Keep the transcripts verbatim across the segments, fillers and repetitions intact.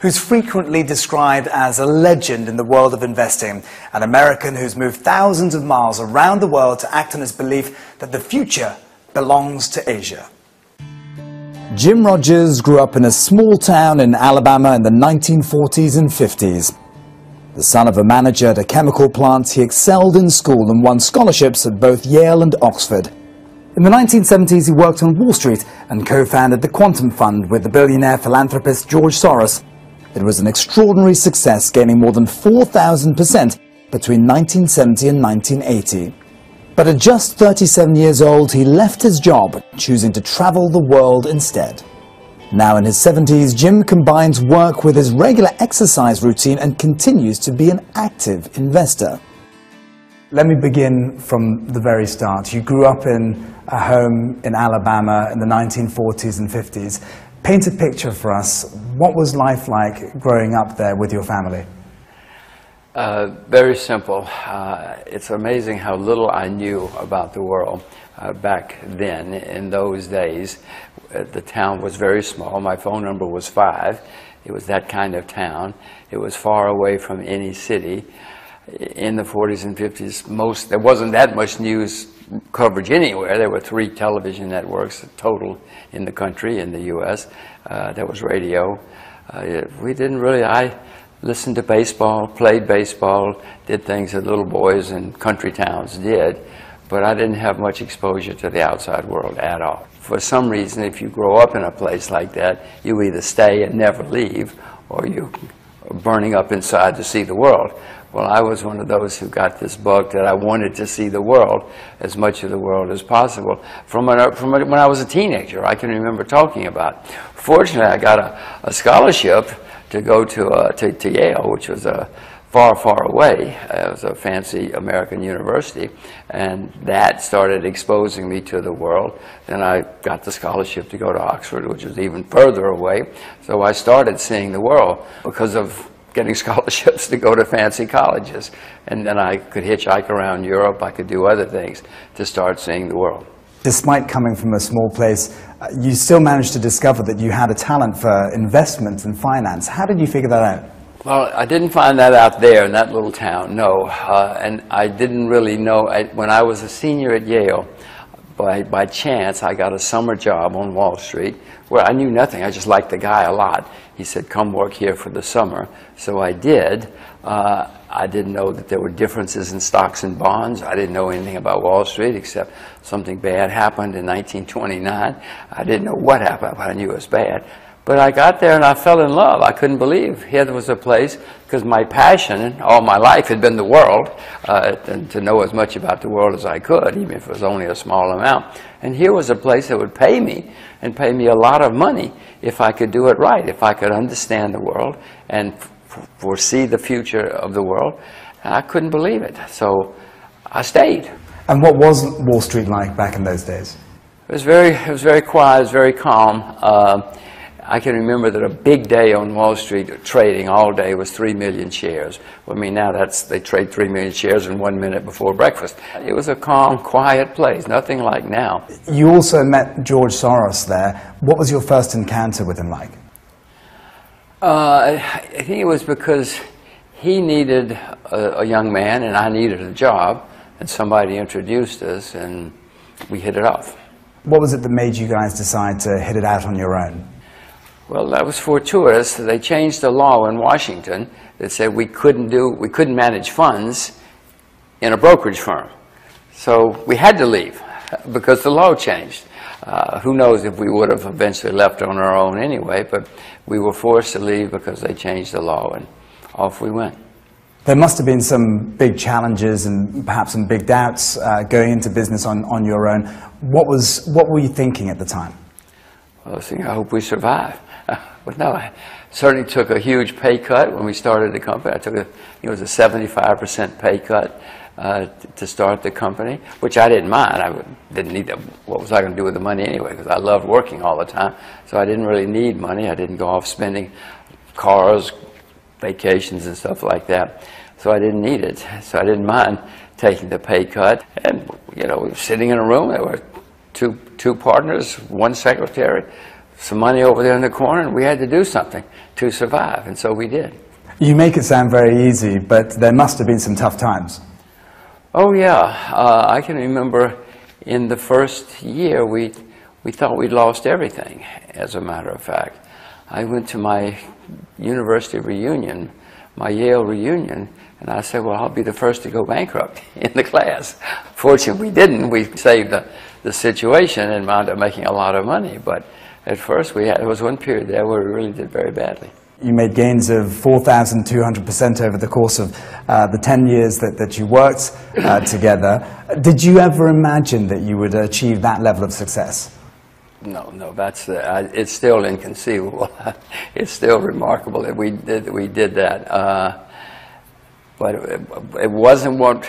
who's frequently described as a legend in the world of investing, an American who's moved thousands of miles around the world to act on his belief that the future belongs to Asia. Jim Rogers grew up in a small town in Alabama in the nineteen forties and fifties. The son of a manager at a chemical plant, he excelled in school and won scholarships at both Yale and Oxford. In the nineteen seventies, he worked on Wall Street and co-founded the Quantum Fund with the billionaire philanthropist George Soros. It was an extraordinary success, gaining more than four thousand percent between nineteen seventy and nineteen eighty. But at just thirty-seven years old, he left his job, choosing to travel the world instead. Now in his seventies, Jim combines work with his regular exercise routine and continues to be an active investor. Let me begin from the very start. You grew up in a home in Alabama in the nineteen forties and fifties. Paint a picture for us. What was life like growing up there with your family? Uh, very simple. Uh, it's amazing how little I knew about the world uh, back then. In those days, uh, the town was very small. My phone number was five. It was that kind of town. It was far away from any city. In the forties and fifties, most there wasn't that much news coverage anywhere. There were three television networks total in the country, in the U S Uh, there was radio. Uh, we didn't really, I listened to baseball, played baseball, did things that little boys in country towns did, but I didn't have much exposure to the outside world at all. For some reason, if you grow up in a place like that, you either stay and never leave, or you are burning up inside to see the world. Well, I was one of those who got this bug that I wanted to see the world, as much of the world as possible. From, an, from a, when I was a teenager, I can remember talking about. Fortunately, I got a, a scholarship to go to, uh, to, to Yale, which was uh, far, far away. It was a fancy American university, and that started exposing me to the world. Then I got the scholarship to go to Oxford, which was even further away. So I started seeing the world because of getting scholarships to go to fancy colleges. And then I could hitchhike around Europe. I could do other things to start seeing the world. Despite coming from a small place, uh, you still managed to discover that you had a talent for investments and finance. How did you figure that out? Well, I didn't find that out there in that little town, no. Uh, and I didn't really know. I, when I was a senior at Yale, by, by chance, I got a summer job on Wall Street where I knew nothing. I just liked the guy a lot. He said, come work here for the summer. So I did. Uh, I didn't know that there were differences in stocks and bonds. I didn't know anything about Wall Street except something bad happened in nineteen twenty-nine. I didn't know what happened, but I knew it was bad. But I got there and I fell in love. I couldn't believe here was a place, because my passion all my life had been the world, uh, and to know as much about the world as I could, even if it was only a small amount. And here was a place that would pay me, and pay me a lot of money, if I could do it right, if I could understand the world and f foresee the future of the world. And I couldn't believe it, so I stayed. And what was Wall Street like back in those days? It was very, it was very quiet, it was very calm. Uh, I can remember that a big day on Wall Street trading all day was three million shares. I mean, now that's, they trade three million shares in one minute before breakfast. It was a calm, quiet place, nothing like now. You also met George Soros there. What was your first encounter with him like? Uh, I think it was because he needed a, a young man and I needed a job, and somebody introduced us and we hit it off. What was it that made you guys decide to hit it out on your own? Well, that was fortuitous. They changed the law in Washington that said we couldn't do, we couldn't manage funds in a brokerage firm. So we had to leave because the law changed. Uh, who knows if we would have eventually left on our own anyway, but we were forced to leave because they changed the law, and off we went. There must have been some big challenges and perhaps some big doubts uh, going into business on, on your own. What was, what were you thinking at the time? I was thinking, I hope we survive. But no, I certainly took a huge pay cut when we started the company. I took a, it was a seventy-five percent pay cut uh, to start the company, which I didn't mind. I didn't need that. What was I going to do with the money anyway? Because I loved working all the time, so I didn't really need money. I didn't go off spending cars, vacations, and stuff like that. So I didn't need it. So I didn't mind taking the pay cut. And you know, we were sitting in a room. There were two two partners, one secretary. some money over there in the corner, and we had to do something to survive, and so we did. You make it sound very easy, but there must have been some tough times. Oh yeah, uh, I can remember in the first year we, we thought we'd lost everything, as a matter of fact. I went to my university reunion, my Yale reunion, and I said, well, I'll be the first to go bankrupt in the class. Fortunately, we didn't. We saved the, the situation and wound up making a lot of money, but at first we had, there was one period there where we really did very badly. You made gains of four thousand two hundred percent over the course of uh, the ten years that, that you worked uh, together. Did you ever imagine that you would achieve that level of success? No, no, that's, uh, I, it's still inconceivable. It's still remarkable that we did, that we did that. Uh, but it, it wasn't what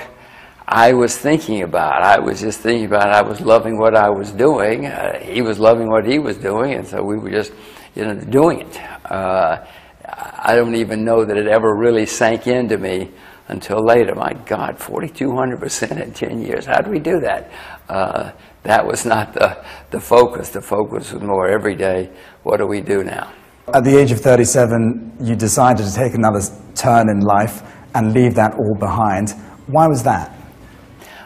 I was thinking about. I was just thinking about, I was loving what I was doing. Uh, he was loving what he was doing, and so we were just, you know, doing it. Uh, I don't even know that it ever really sank into me until later. My God, forty-two hundred percent in ten years. How do we do that? Uh, that was not the, the focus. The focus was more every day, what do we do now? At the age of thirty-seven, you decided to take another turn in life and leave that all behind. Why was that?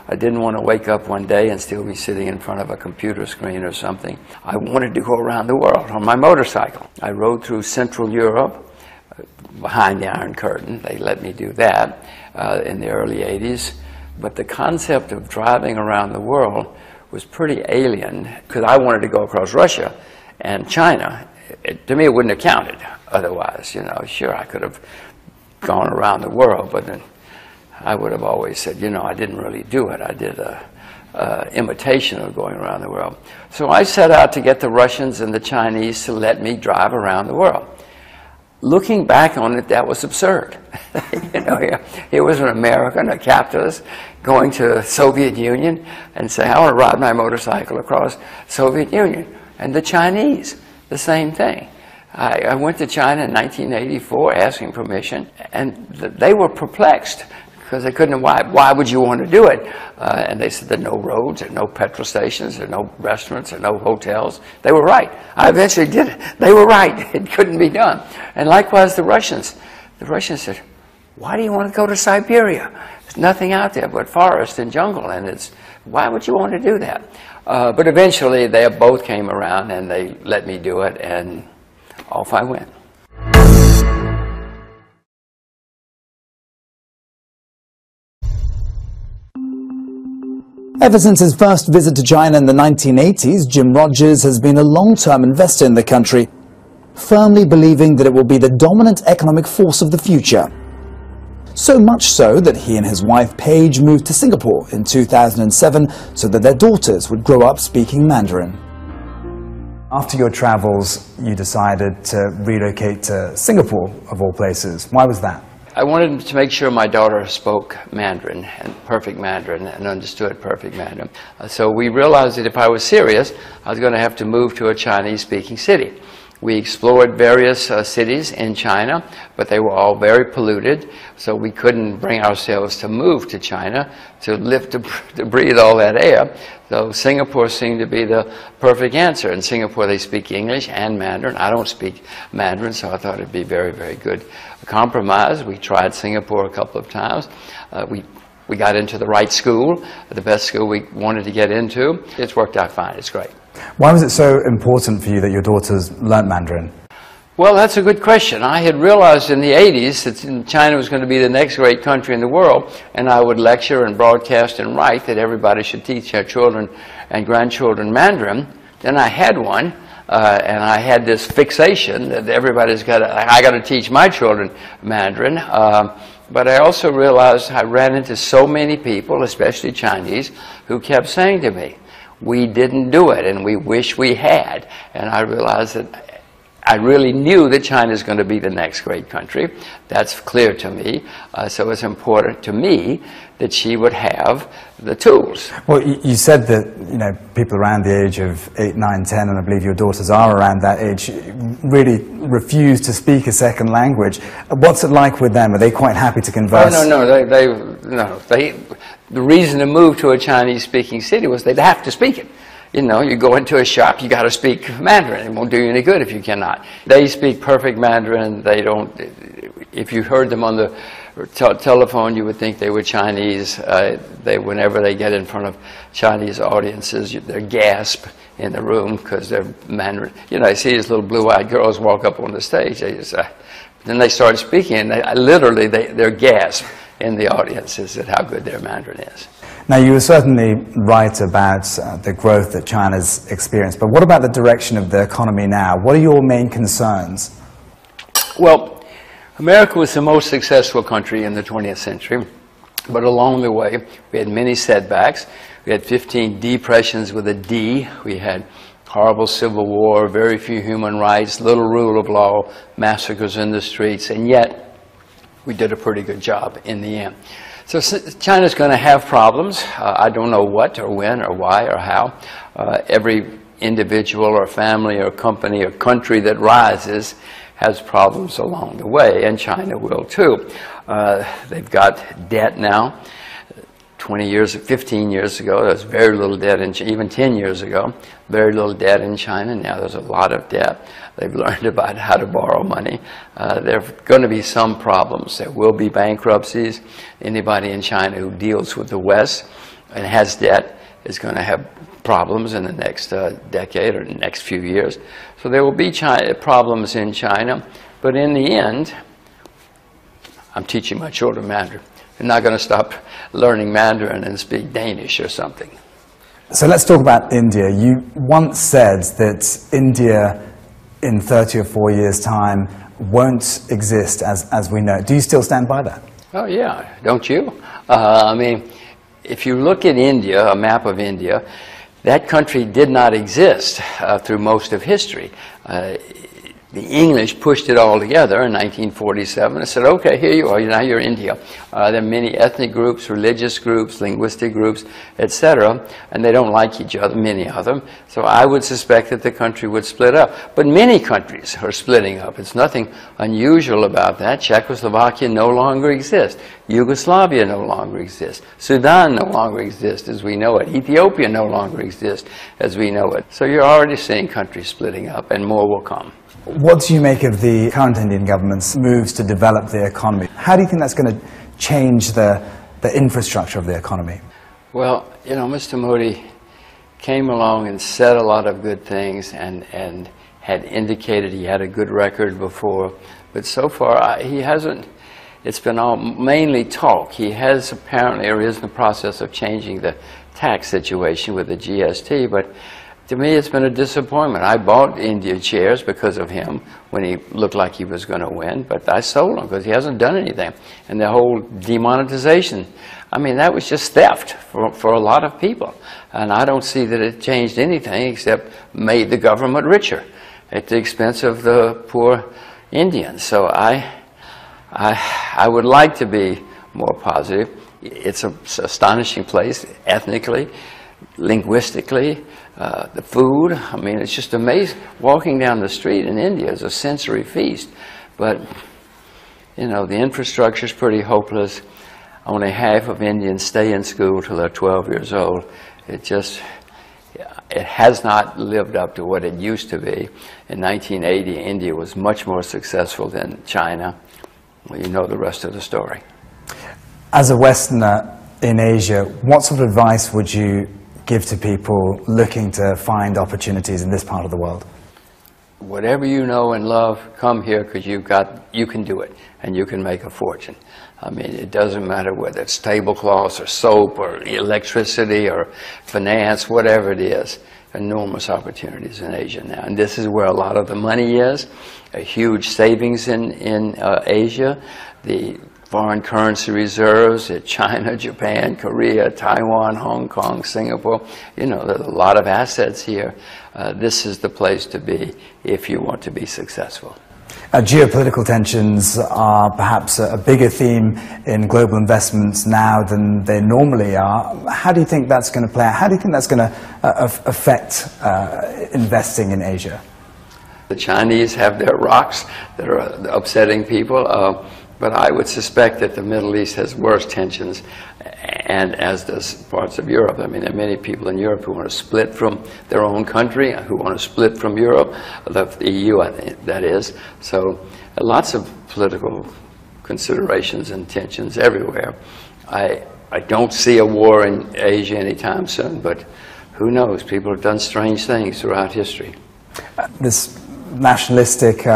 I didn't want to wake up one day and still be sitting in front of a computer screen or something. I wanted to go around the world on my motorcycle. I rode through Central Europe, behind the Iron Curtain. They let me do that uh, in the early eighties. But the concept of driving around the world was pretty alien, because I wanted to go across Russia and China. It, to me, it wouldn't have counted otherwise. You know, sure, I could have gone around the world, but then I would have always said, you know, I didn't really do it. I did a, a imitation of going around the world. So I set out to get the Russians and the Chinese to let me drive around the world. Looking back on it, that was absurd. You know, here, here was an American, a capitalist, going to the Soviet Union and saying, I want to ride my motorcycle across Soviet Union. And the Chinese, the same thing. I, I went to China in nineteen eighty-four asking permission, and th they were perplexed, because they couldn't, why, why would you want to do it? Uh, and they said, there are no roads, there are no petrol stations, there are no restaurants, there are no hotels. They were right. I eventually did it. They were right. It couldn't be done. And likewise, the Russians. The Russians said, why do you want to go to Siberia? There's nothing out there but forest and jungle, and it's, why would you want to do that? Uh, but eventually, they both came around, and they let me do it, and off I went. Ever since his first visit to China in the nineteen eighties, Jim Rogers has been a long-term investor in the country, firmly believing that it will be the dominant economic force of the future. So much so that he and his wife Paige moved to Singapore in two thousand seven so that their daughters would grow up speaking Mandarin. After your travels, you decided to relocate to Singapore, of all places. Why was that? I wanted to make sure my daughter spoke Mandarin, and perfect Mandarin, and understood perfect Mandarin. So we realized that if I was serious, I was going to have to move to a Chinese-speaking city. We explored various uh, cities in China, but they were all very polluted, so we couldn't bring ourselves to move to China, to live, to, to breathe all that air. So Singapore seemed to be the perfect answer. In Singapore, they speak English and Mandarin. I don't speak Mandarin, so I thought it'd be very, very good compromise. We tried Singapore a couple of times. Uh, we, we got into the right school, the best school we wanted to get into. It's worked out fine. It's great. Why was it so important for you that your daughters learned Mandarin? Well, that's a good question. I had realized in the eighties that China was going to be the next great country in the world, and I would lecture and broadcast and write that everybody should teach their children and grandchildren Mandarin. Then I had one. Uh, and I had this fixation that everybody's got to, I got to teach my children Mandarin. Um, but I also realized I ran into so many people, especially Chinese, who kept saying to me, we didn't do it and we wish we had. And I realized that I really knew that China's going to be the next great country. That's clear to me. Uh, so it's important to me that she would have the tools. Well, you said that, you know, people around the age of eight, nine, ten, and I believe your daughters are around that age, really refuse to speak a second language. What's it like with them? Are they quite happy to converse? Oh, no, no, they, they, no. They, the reason to move to a Chinese-speaking city was they'd have to speak it. You know, you go into a shop, you got to speak Mandarin. It won't do you any good if you cannot. They speak perfect Mandarin. They don't. If you heard them on the te telephone, you would think they were Chinese. Uh, they, whenever they get in front of Chinese audiences, they gasp in the room because they're Mandarin. You know, I see these little blue-eyed girls walk up on the stage. They just, uh, then they start speaking, and they, literally, they, they're gasp in the audiences at how good their Mandarin is. Now, you were certainly right about uh, the growth that China's experienced, but what about the direction of the economy now? What are your main concerns? Well, America was the most successful country in the twentieth century, but along the way, we had many setbacks. We had fifteen depressions with a D. We had horrible civil war, very few human rights, little rule of law, massacres in the streets, and yet we did a pretty good job in the end. So China's going to have problems. Uh, I don't know what or when or why or how. Uh, every individual or family or company or country that rises has problems along the way, and China will too. Uh, they've got debt now. twenty years, fifteen years ago, there was very little debt in China, even ten years ago, very little debt in China. Now there's a lot of debt. They've learned about how to borrow money. Uh, there are going to be some problems. There will be bankruptcies. Anybody in China who deals with the West and has debt is going to have problems in the next uh, decade or the next few years. So there will be China, problems in China, but in the end, I'm teaching my children Mandarin. They're not going to stop learning Mandarin and speak Danish or something. So let's talk about India. You once said that India in thirty or forty years' time won't exist as, as we know. Do you still stand by that? Oh, yeah. Don't you? Uh, I mean, if you look at India, a map of India, that country did not exist uh, through most of history. Uh, The English pushed it all together in nineteen forty-seven and said, okay, here you are, now you're India. Uh, there are many ethnic groups, religious groups, linguistic groups, et cetera, and they don't like each other, many of them. So I would suspect that the country would split up. But many countries are splitting up. It's nothing unusual about that. Czechoslovakia no longer exists. Yugoslavia no longer exists. Sudan no longer exists as we know it. Ethiopia no longer exists as we know it. So you're already seeing countries splitting up, and more will come. What do you make of the current Indian government's moves to develop the economy? How do you think that's going to change the, the infrastructure of the economy? Well, you know, Mister Modi came along and said a lot of good things and, and had indicated he had a good record before. But so far, I, he hasn't. It's been all mainly talk. He has apparently, or is in the process of changing the tax situation with the G S T, but to me, it's been a disappointment. I bought India shares because of him when he looked like he was going to win, but I sold them because he hasn't done anything. And the whole demonetization, I mean, that was just theft for, for a lot of people. And I don't see that it changed anything except made the government richer at the expense of the poor Indians. So I, I, I would like to be more positive. It's an astonishing place ethnically, linguistically. Uh, the food, I mean, it's just amazing. Walking down the street in India is a sensory feast. But, you know, the infrastructure is pretty hopeless. Only half of Indians stay in school till they're twelve years old. It just, it has not lived up to what it used to be. In nineteen eighty, India was much more successful than China. Well, you know the rest of the story. As a Westerner in Asia, what sort of advice would you give to people looking to find opportunities in this part of the world? Whatever you know and love, come here because you've got, you can do it and you can make a fortune. I mean, it doesn't matter whether it's tablecloths or soap or electricity or finance, whatever it is. Enormous opportunities in Asia now, and this is where a lot of the money is. A huge savings in in uh, Asia. The foreign currency reserves at China, Japan, Korea, Taiwan, Hong Kong, Singapore. You know, there's a lot of assets here. Uh, this is the place to be if you want to be successful. Uh, geopolitical tensions are perhaps a, a bigger theme in global investments now than they normally are. How do you think that's going to play out? How do you think that's going to uh, affect uh, investing in Asia? The Chinese have their rocks that are upsetting people. Uh, But I would suspect that the Middle East has worse tensions and as does parts of Europe. I mean, there are many people in Europe who want to split from their own country, who want to split from Europe, the, the E U, I think, that is. So uh, lots of political considerations and tensions everywhere. I, I don't see a war in Asia anytime soon, but who knows? People have done strange things throughout history. Uh, this nationalistic uh,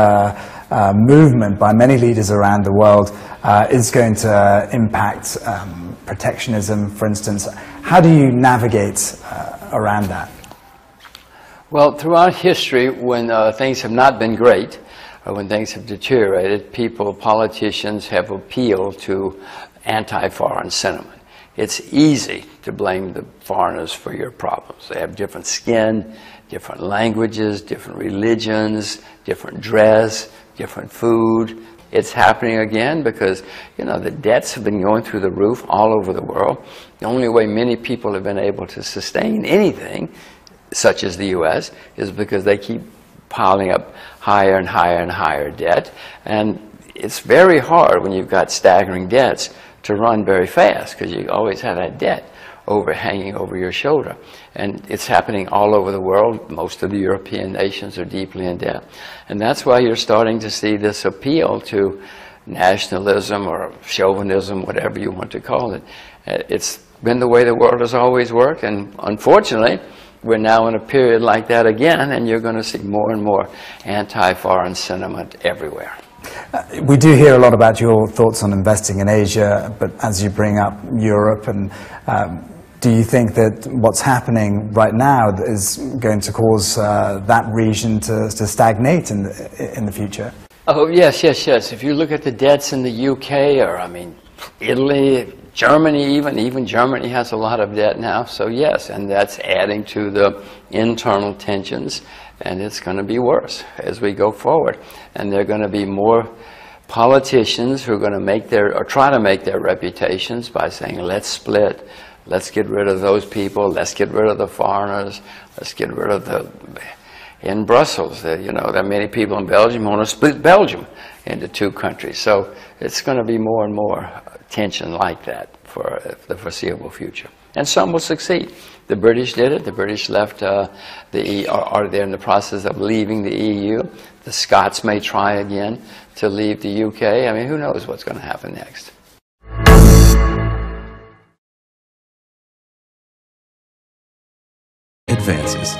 uh, movement by many leaders around the world uh, is going to impact um, protectionism, for instance. How do you navigate uh, around that? Well, throughout history, when uh, things have not been great, or when things have deteriorated, people, politicians have appealed to anti-foreign sentiment. It's easy to blame the foreigners for your problems. They have different skin, different languages, different religions, different dress, different food. It's happening again because, you know, the debts have been going through the roof all over the world. The only way many people have been able to sustain anything, such as the U S, is because they keep piling up higher and higher and higher debt. And it's very hard when you've got staggering debts to run very fast, because you always have that debt overhanging over your shoulder. And it's happening all over the world. Most of the European nations are deeply in debt. And that's why you're starting to see this appeal to nationalism or chauvinism, whatever you want to call it. It's been the way the world has always worked, and unfortunately, we're now in a period like that again, and you're going to see more and more anti-foreign sentiment everywhere. Uh, we do hear a lot about your thoughts on investing in Asia, but as you bring up Europe, and um, do you think that what's happening right now is going to cause uh, that region to, to stagnate in the, in the future? Oh, yes, yes, yes. If you look at the debts in the U K, or, I mean, Italy, Germany even, even Germany has a lot of debt now, so yes, and that's adding to the internal tensions. And it's going to be worse as we go forward. And there are going to be more politicians who are going to make their, or try to make their reputations by saying, let's split, let's get rid of those people, let's get rid of the foreigners, let's get rid of the, in Brussels, the, you know, there are many people in Belgium who want to split Belgium into two countries. So it's going to be more and more tension like that for the foreseeable future. And some will succeed. The British did it. The British left uh, the E U, or they're in the process of leaving the E U. The Scots may try again to leave the U K. I mean, who knows what's going to happen next. Advances.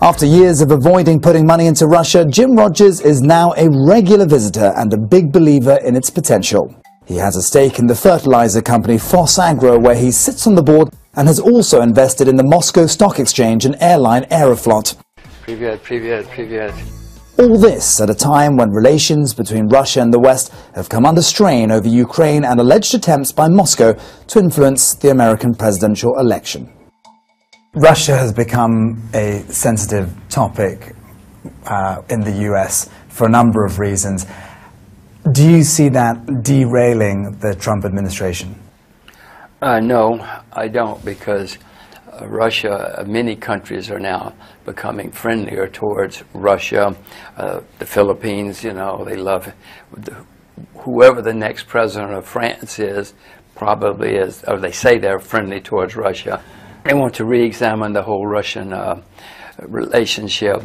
After years of avoiding putting money into Russia, Jim Rogers is now a regular visitor and a big believer in its potential. He has a stake in the fertilizer company Fosagro, where he sits on the board, and has also invested in the Moscow Stock Exchange and airline Aeroflot. Привет, привет, привет. All this at a time when relations between Russia and the West have come under strain over Ukraine and alleged attempts by Moscow to influence the American presidential election. Russia has become a sensitive topic uh, in the U S for a number of reasons. Do you see that derailing the Trump administration? Uh, no, I don't, because uh, Russia, many countries are now becoming friendlier towards Russia. Uh, the Philippines, you know, they love the, whoever the next president of France is, probably is, or they say they're friendly towards Russia. They want to re-examine the whole Russian uh, relationship.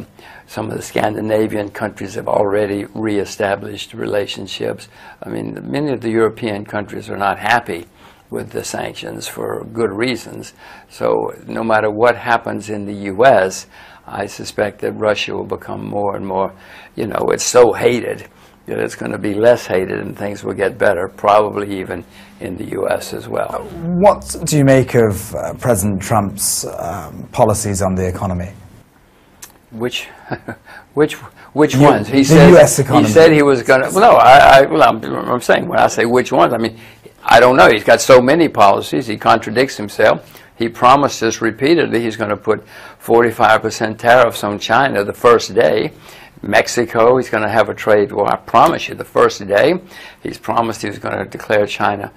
Some of the Scandinavian countries have already re-established relationships. I mean, many of the European countries are not happy with the sanctions for good reasons. So no matter what happens in the U S, I suspect that Russia will become more and more, you know, it's so hated that it's going to be less hated and things will get better, probably even in the U S as well. What do you make of uh, President Trump's um, policies on the economy? Which, which, which you, ones? He the said, U S economy. He said he was going to. Well, no, I, I, well, I'm, I'm saying when I say which ones, I mean, I don't know. He's got so many policies. He contradicts himself. He promised us repeatedly he's going to put forty-five percent tariffs on China the first day. Mexico, he's going to have a trade war. I promise you, the first day. He's promised he's going to declare China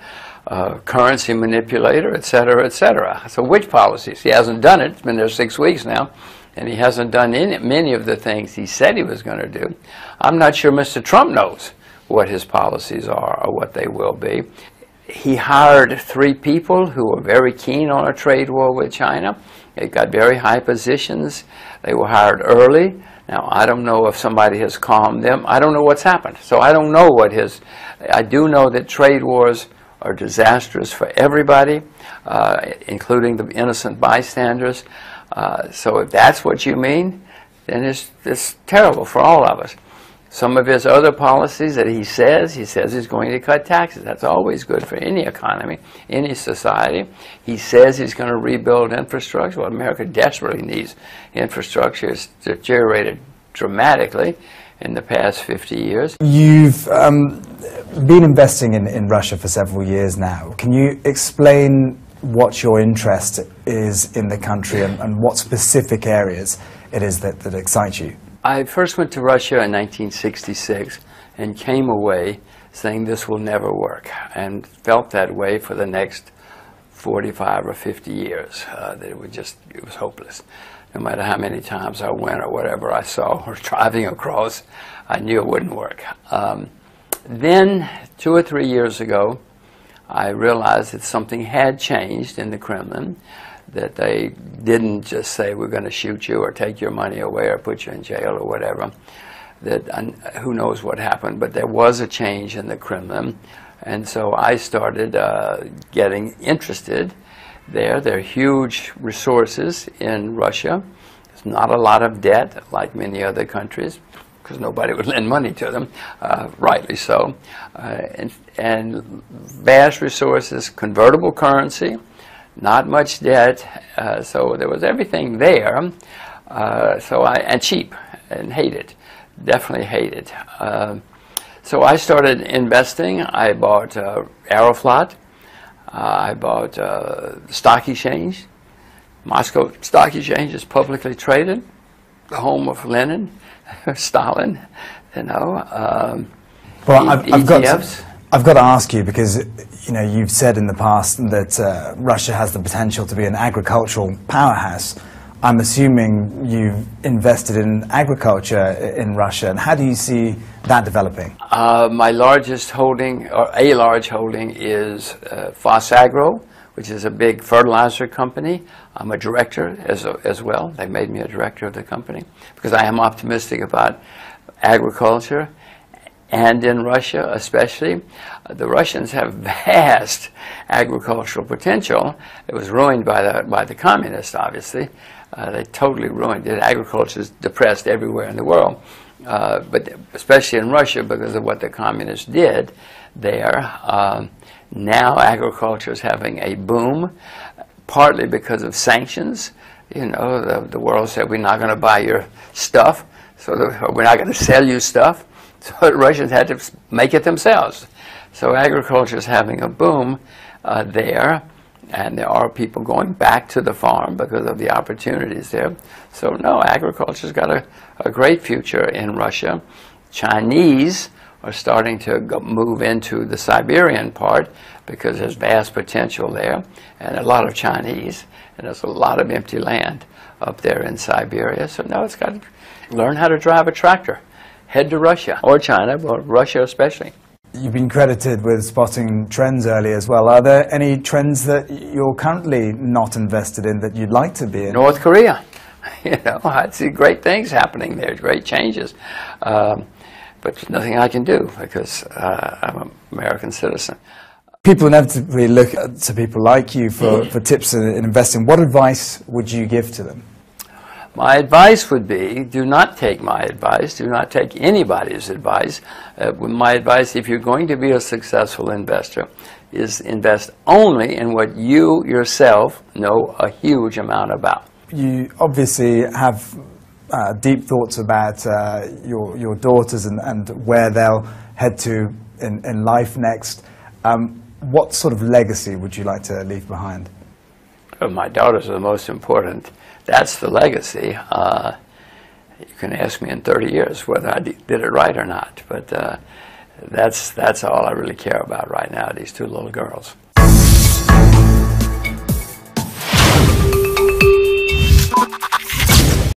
Uh, currency manipulator, et cetera, et cetera. So which policies? He hasn't done it. It's been there six weeks now, and he hasn't done any, many of the things he said he was going to do. I'm not sure Mister Trump knows what his policies are or what they will be. He hired three people who were very keen on a trade war with China. They got very high positions. They were hired early. Now, I don't know if somebody has calmed them. I don't know what's happened. So I don't know what his... I do know that trade wars are disastrous for everybody, uh, including the innocent bystanders. Uh, so if that's what you mean, then it's, it's terrible for all of us. Some of his other policies that he says, he says he's going to cut taxes. That's always good for any economy, any society. He says he's going to rebuild infrastructure. Well, America desperately needs infrastructure. It's deteriorated dramatically in the past fifty years. You've um, been investing in, in Russia for several years now. Can you explain what your interest is in the country and, and what specific areas it is that, that excite you? I first went to Russia in nineteen sixty-six and came away saying this will never work, and felt that way for the next forty-five or fifty years, uh, that it was just, it was hopeless. No matter how many times I went or whatever I saw or driving across, I knew it wouldn't work. Um, then two or three years ago, I realized that something had changed in the Kremlin, that they didn't just say, we're going to shoot you or take your money away or put you in jail or whatever. That uh, who knows what happened, but there was a change in the Kremlin. And so I started uh, getting interested there. There are huge resources in Russia. There's not a lot of debt, like many other countries, because nobody would lend money to them, uh, rightly so. Uh, and, and vast resources, convertible currency, not much debt, uh, so there was everything there, uh, so I, and cheap, and hated, definitely hated. Uh, so I started investing. I bought uh, Aeroflot, uh, I bought uh, Stock Exchange, Moscow Stock Exchange is publicly traded, the home of Lenin, Stalin, you know, um, well, e I've, I've E T Fs. Got I've got to ask you, because you know, you've said in the past that uh, Russia has the potential to be an agricultural powerhouse. I'm assuming you've invested in agriculture in Russia, and how do you see that developing? Uh, my largest holding, or a large holding, is uh, Fosagro, which is a big fertilizer company. I'm a director as, a, as well. They made me a director of the company because I am optimistic about agriculture. And in Russia especially, the Russians have vast agricultural potential. It was ruined by the, by the communists, obviously. Uh, they totally ruined it. Agriculture is depressed everywhere in the world, uh, but especially in Russia because of what the communists did there. Uh, now agriculture is having a boom, partly because of sanctions. You know, the, the world said, we're not going to buy your stuff, so the, we're not going to sell you stuff. So the Russians had to make it themselves. So agriculture is having a boom uh, there, and there are people going back to the farm because of the opportunities there. So no, agriculture's got a, a great future in Russia. Chinese are starting to go, move into the Siberian part because there's vast potential there, and a lot of Chinese, and there's a lot of empty land up there in Siberia. So now it's got to learn how to drive a tractor. Head to Russia, or China, or Russia especially. You've been credited with spotting trends early as well. Are there any trends that you're currently not invested in that you'd like to be in? North Korea. You know, I see great things happening there, great changes. Um, but there's nothing I can do because uh, I'm an American citizen. People inevitably look to people like you for, for tips in, in investing. What advice would you give to them? My advice would be, do not take my advice, do not take anybody's advice. Uh, my advice, if you're going to be a successful investor, is invest only in what you yourself know a huge amount about. You obviously have uh, deep thoughts about uh, your, your daughters and, and where they'll head to in, in life next. Um, what sort of legacy would you like to leave behind? Well, my daughters are the most important. That's the legacy. Uh, you can ask me in thirty years whether I did it right or not, but uh, that's, that's all I really care about right now, these two little girls.